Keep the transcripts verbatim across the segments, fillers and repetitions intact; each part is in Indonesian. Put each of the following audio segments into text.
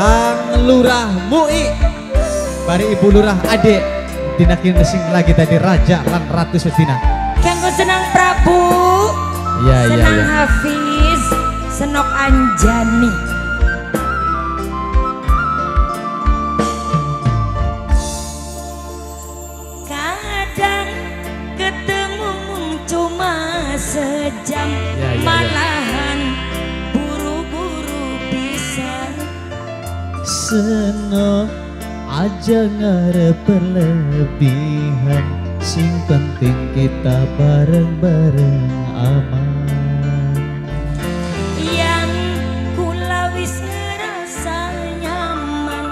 Hang Lurah MU'I bari Ibu Lurah A D E dina kieu sing lagi tadi raja lan ratu sedina. Kanggo senang Prabu. Iya iya iya. Senang Hafiz, Senok Anjani. Kadang ketemu cuma sejam ya, ya, malahan buru-buru pisan. Senok aja ngarep berlebihan, sing penting kita bareng-bareng aman. Yang kulawis ngerasa nyaman,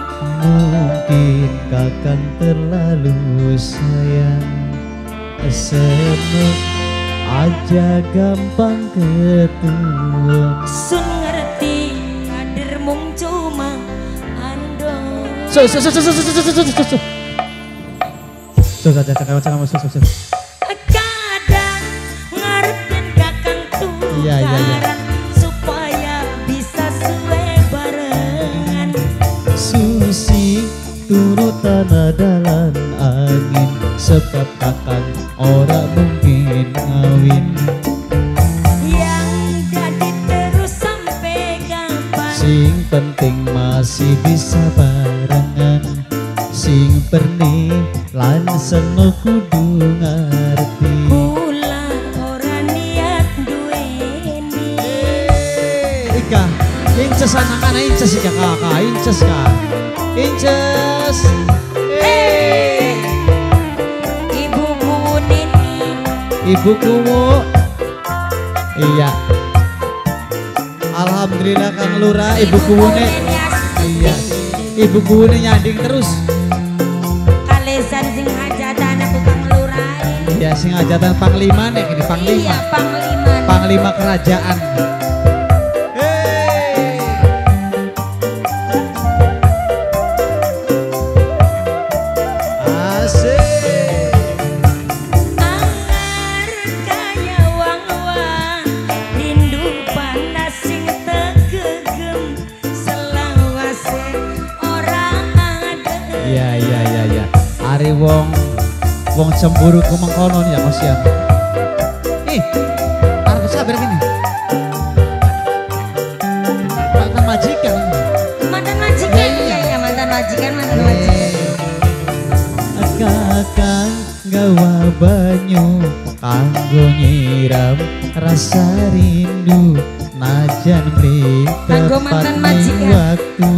mungkin kakang terlalu sayang. Seneng aja gampang ketemu, sun ngerti kader mung cuma so so so so so so so so so so so so so so kadang ngarepin kakang tukaran supaya bisa suwe barengan. Susi turutan adalan angin, sebab kakang ora mungkin ngawin. Sing penting masih bisa barengan, sing perni lan seno kudu ngerti. Kula ora niat duweni. Ika, inces anak anak inces ya kakak, inces kak, inces. Hey, ibuku nini, ibuku, iya. Alhamdulillah Kang Lurah, Ibu Kuwune, iya, Ibu Kuwune nyading terus. Kalesan sing hajatan aku Kang Lurah. Iya, sing hajatan Panglima nek ini Panglima. Iya, Panglima. Panglima kerajaan. Hey. Asik. Angar kaya wang-wang rindu panas. Ya ya ya ya, ari wong wong cemburu ku mengkonon ya kasihan. Ih, harus sabar gini. Mantan majikan. Mantan majikan. Iya ya mantan majikan, mantan majikan. Kakang gawa banyu kanggo nyiram rasa rindu najan beli tepat ning waktu.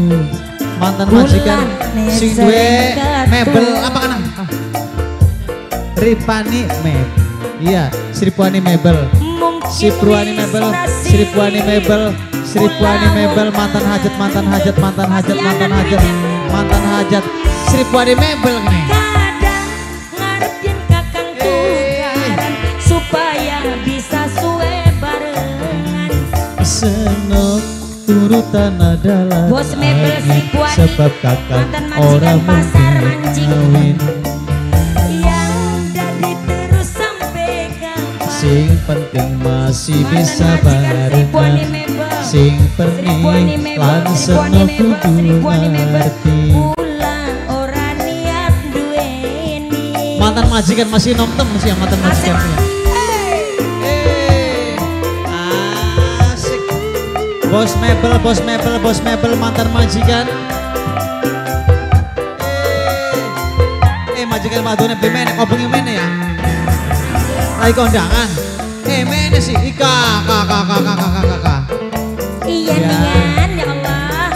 Mantan majikan sing duwe mebel apa kana? Ah. Ripani mebel. Iya, Sri Puani mebel. Sri Puani mebel, Sri Puani mebel, Sri Puani mebel, mantan hajat, mantan hajat, mantan hajat, mantan hajat, mantan hajat, Sri Puani mebel nih. Kadang ngarepin kakang tukaran supaya bisa suwe barengan. Seneng turutan adalah bos mebel Sri Puani, sebab kakak orang pasar mancing. Yang dari terus sampai kapan, sing penting masih bisa barengan, sing perni lan seno kudu ngerti. Pulang orang niat duweni. Mantan majikan masih nomtem sih yang mantan majikannya. Bos mebel, bos mebel, bos mebel, mantan majikan. Eh, eh majikan madone beli menek, ngobengi menek ya. Lagi kondangan. Eh menek sih, ika, kakak, kakak, kakak, kakak. Iya nian, ya Allah.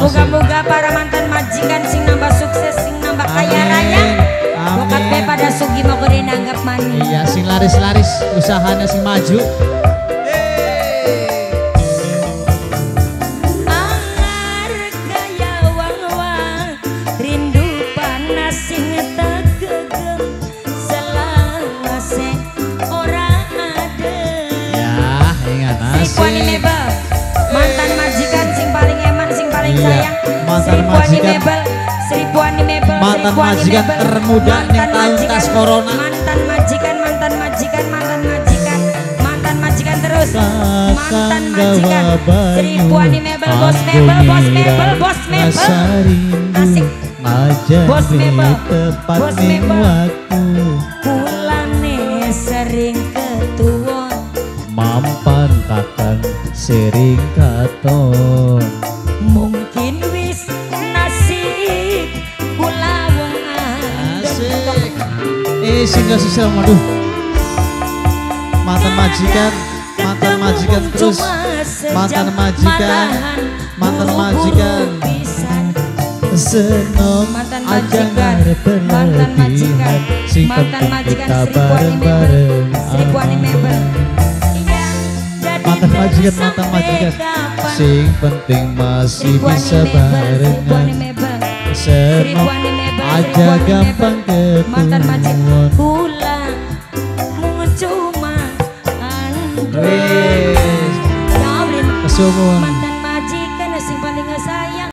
Moga-moga para mantan majikan sing nambah sukses, sing nambah kaya raya. Bokat be pada sugi mau keren anggap mani. Iya, sing laris-laris, usahanya sing maju. Mantan majikan, Sri Puani mebel, mantan majikan termuda nih tahun tas corona. Mantan majikan, mantan majikan, mantan majikan, mantan majikan terus. bos, mantan majikan, seribu anime mebel, bos mebel, bos mebel, bos mebel, asik, bos mebel, bos mebel, pulane sering ketuon, mampan takkan sering katon, mungkin wis nasib kulawan, asik, eh singgah susah maduh. Mantan majikan, mantan majikan terus, mantan majikan, mantan majikan, senang aja nggak berlebihan, sikap kita bareng-bareng, mantan majikan, mantan majikan, sing penting masih bisa barengan, senang aja gampang ketemuan. Wih, mantan majikan yang paling sayang.